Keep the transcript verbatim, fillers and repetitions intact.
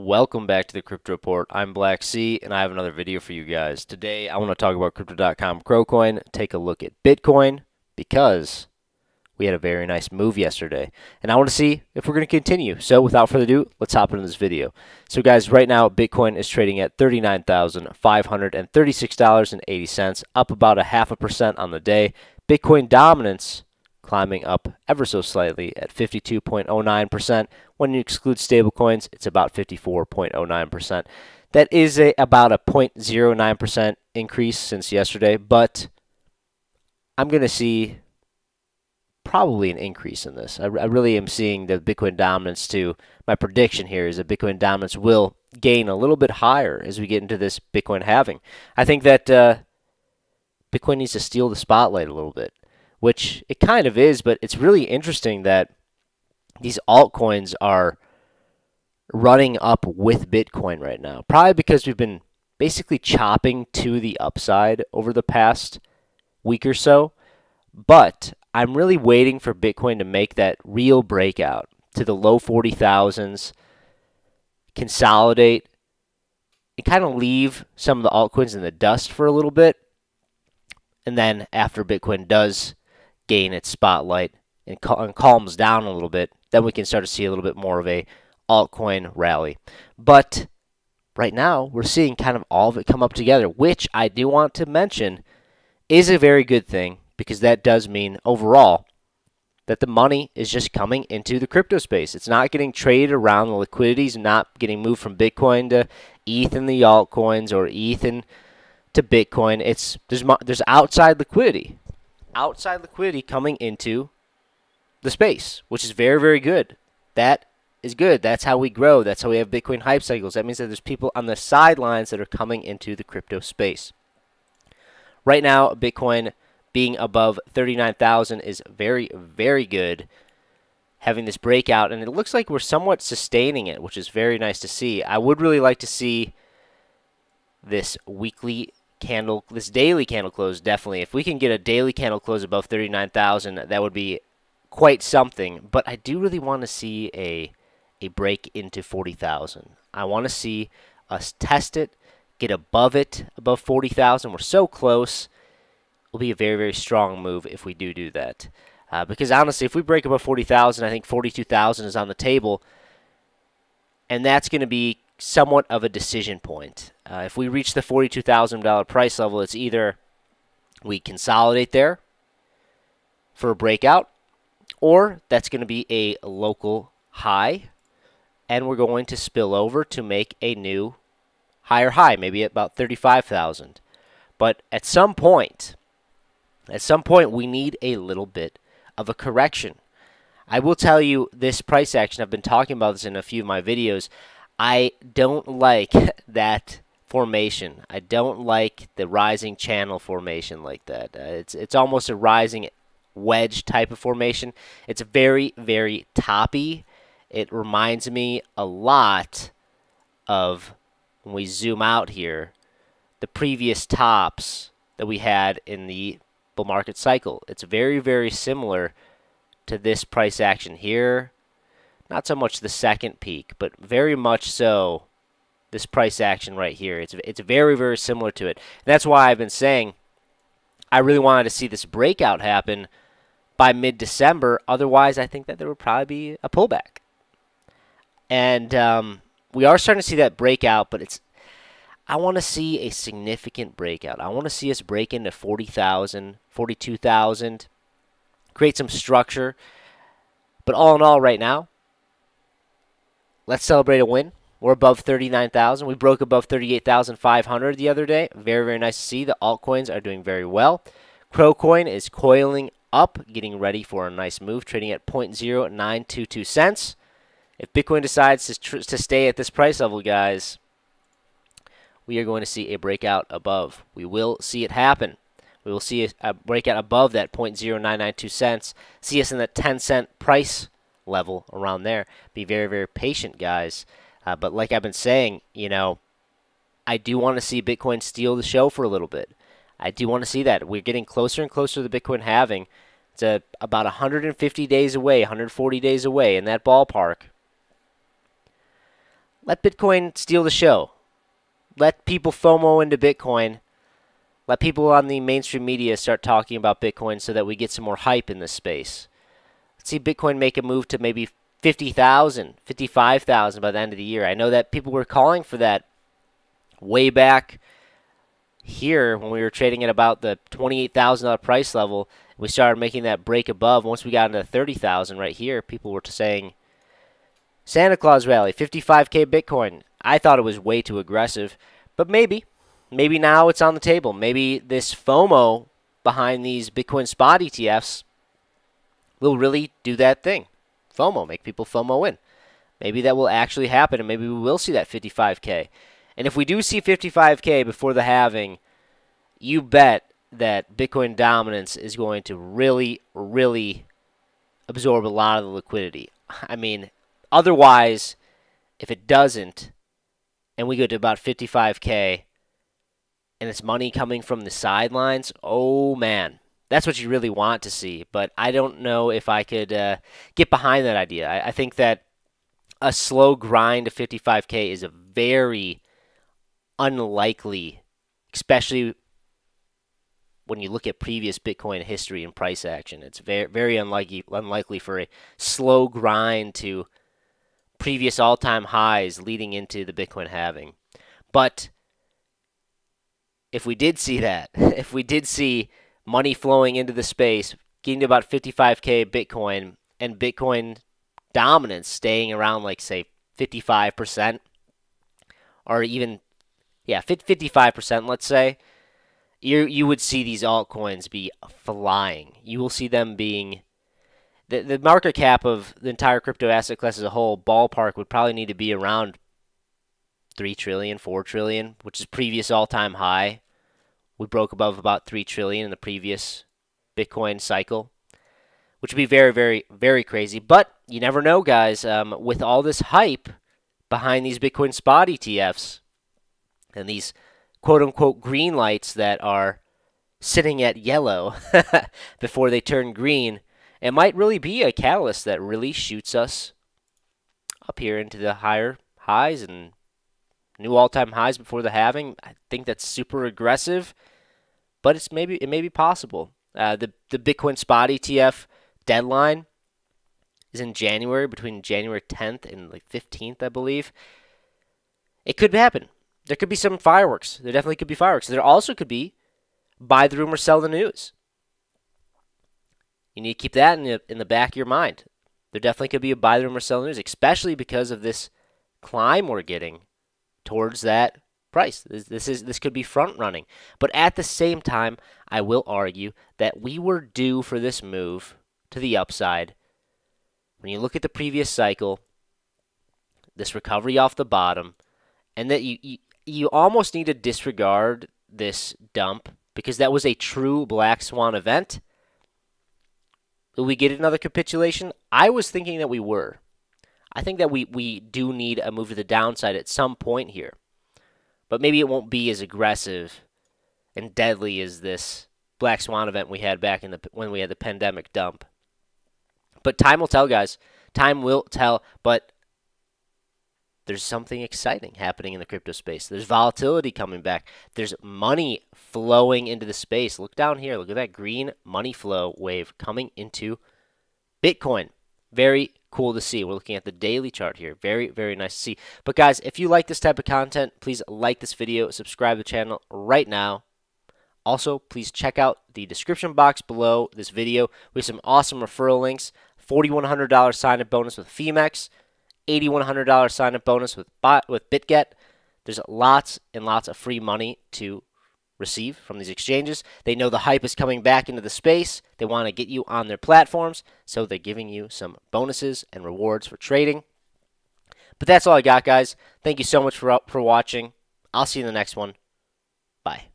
Welcome back to the Crypto Report. I'm Black C, and I have another video for you guys. Today, I want to talk about Crypto dot com C R O coin, take a look at Bitcoin, because we had a very nice move yesterday. And I want to see if we're going to continue. So without further ado, let's hop into this video. So guys, right now, Bitcoin is trading at thirty-nine thousand five hundred thirty-six dollars and eighty cents, up about a half a percent on the day. Bitcoin dominance climbing up ever so slightly at fifty-two point zero nine percent. When you exclude stablecoins, it's about fifty-four point zero nine percent. That is a, about a zero point zero nine percent increase since yesterday, but I'm going to see probably an increase in this. I, I really am seeing the Bitcoin dominance too. My prediction here is that Bitcoin dominance will gain a little bit higher as we get into this Bitcoin halving. I think that uh, Bitcoin needs to steal the spotlight a little bit, which it kind of is, but it's really interesting that these altcoins are running up with Bitcoin right now. Probably because we've been basically chopping to the upside over the past week or so. But I'm really waiting for Bitcoin to make that real breakout to the low forty thousands, consolidate, and kind of leave some of the altcoins in the dust for a little bit. And then after Bitcoin does gain its spotlight and, cal and calms down a little bit, then we can start to see a little bit more of a altcoin rally. But right now, we're seeing kind of all of it come up together, which I do want to mention is a very good thing, because that does mean overall that the money is just coming into the crypto space. It's not getting traded around. The liquidity is not getting moved from Bitcoin to E T H and the altcoins, or E T H and to Bitcoin. It's there's there's outside liquidity, outside liquidity coming into the space, which is very, very good. That is good. That's how we grow. That's how we have Bitcoin hype cycles. That means that there's people on the sidelines that are coming into the crypto space. Right now, Bitcoin being above thirty-nine thousand is very, very good. Having this breakout, and it looks like we're somewhat sustaining it, which is very nice to see. I would really like to see this weekly candle, this daily candle close, definitely. If we can get a daily candle close above thirty-nine thousand, that would be quite something. But I do really want to see a a break into forty thousand. I want to see us test it, get above it, above forty thousand. We're so close. It'll be a very, very strong move if we do do that. Uh, because honestly, if we break above forty thousand, I think forty-two thousand is on the table, and that's going to be somewhat of a decision point. Uh, if we reach the forty-two thousand dollar price level, it's either we consolidate there for a breakout, or that's going to be a local high, and we're going to spill over to make a new higher high, maybe at about thirty-five thousand. But at some point, at some point, we need a little bit of a correction. I will tell you, this price action, I've been talking about this in a few of my videos, I don't like that formation. I don't like the rising channel formation like that. Uh, it's it's almost a rising wedge type of formation. It's very, very toppy. It reminds me a lot of, when we zoom out here, the previous tops that we had in the bull market cycle. It's very, very similar to this price action here. Not so much the second peak, but very much so this price action right here. It's, it's very, very similar to it. And that's why I've been saying I really wanted to see this breakout happen by mid-December. Otherwise, I think that there would probably be a pullback. And um, we are starting to see that breakout, but it's I want to see a significant breakout. I want to see us break into forty thousand, forty-two thousand, create some structure. But all in all, right now, let's celebrate a win. We're above thirty-nine thousand. We broke above thirty-eight thousand five hundred the other day. Very, very nice to see. The altcoins are doing very well. C R O coin is coiling up, getting ready for a nice move, trading at zero point zero nine two two cents. If Bitcoin decides to, tr to stay at this price level, guys, we are going to see a breakout above. We will see it happen. We will see a, a breakout above that zero point zero nine nine two cents. See us in that ten cent price level around there. Be very, very patient, guys. Uh, but like I've been saying, you know, I do want to see Bitcoin steal the show for a little bit. I do want to see that. We're getting closer and closer to the Bitcoin halving. It's a, about one hundred fifty days away, one hundred forty days away in that ballpark. Let Bitcoin steal the show. Let people FOMO into Bitcoin. Let people on the mainstream media start talking about Bitcoin so that we get some more hype in this space. Let's see Bitcoin make a move to maybe fifty thousand, fifty-five thousand by the end of the year. I know that people were calling for that way back here when we were trading at about the twenty-eight thousand dollar price level. We started making that break above. Once we got into thirty thousand right here, people were saying, Santa Claus rally, fifty-five K Bitcoin. I thought it was way too aggressive, but maybe, maybe now it's on the table. Maybe this FOMO behind these Bitcoin spot E T Fs will really do that thing. FOMO, make people FOMO in. Maybe that will actually happen, and maybe we will see that fifty-five K. And if we do see fifty-five K before the halving, you bet that Bitcoin dominance is going to really, really absorb a lot of the liquidity. I mean, otherwise, if it doesn't, and we go to about fifty-five K, and it's money coming from the sidelines, oh man, that's what you really want to see. But I don't know if I could uh, get behind that idea. I, I think that a slow grind to fifty-five K is a very unlikely, especially when you look at previous Bitcoin history and price action. It's very, very unlikely, unlikely for a slow grind to previous all-time highs leading into the Bitcoin halving. But if we did see that, if we did see money flowing into the space, getting to about fifty-five K Bitcoin, and Bitcoin dominance staying around, like, say, fifty-five percent, or even, yeah, fifty-five percent, let's say, You you would see these altcoins be flying. You will see them being the the market cap of the entire crypto asset class as a whole, ballpark, would probably need to be around three trillion, four trillion, which is previous all time high. We broke above about three trillion in the previous Bitcoin cycle, which would be very, very, very crazy. But you never know, guys. Um, with all this hype behind these Bitcoin spot E T Fs and these quote-unquote green lights that are sitting at yellow before they turn green, it might really be a catalyst that really shoots us up here into the higher highs and new all-time highs before the halving. I think that's super aggressive, but it's maybe it may be possible. Uh, the, the Bitcoin spot E T F deadline is in January, between January tenth and like fifteenth, I believe. It could happen. There could be some fireworks. There definitely could be fireworks. There also could be buy the rumor, sell the news. You need to keep that in the, in the back of your mind. There definitely could be a buy the rumor, sell the news, especially because of this climb we're getting towards that price. This, this is this could be front running. But at the same time, I will argue that we were due for this move to the upside. When you look at the previous cycle, this recovery off the bottom, and that you... you You almost need to disregard this dump because that was a true black swan event. Will we get another capitulation? I was thinking that we were. I think that we, we do need a move to the downside at some point here. But maybe it won't be as aggressive and deadly as this black swan event we had back in the when we had the pandemic dump. But time will tell, guys. Time will tell, but there's something exciting happening in the crypto space. There's volatility coming back. There's money flowing into the space. Look down here. Look at that green money flow wave coming into Bitcoin. Very cool to see. We're looking at the daily chart here. Very, very nice to see. But guys, if you like this type of content, please like this video, subscribe to the channel right now. Also, please check out the description box below this video. We have some awesome referral links. forty-one hundred dollar sign-up bonus with Phemex. eighty-one hundred dollar sign-up bonus with with BitGet. There's lots and lots of free money to receive from these exchanges. They know the hype is coming back into the space. They want to get you on their platforms, so they're giving you some bonuses and rewards for trading. But that's all I got, guys. Thank you so much for, for watching. I'll see you in the next one. Bye.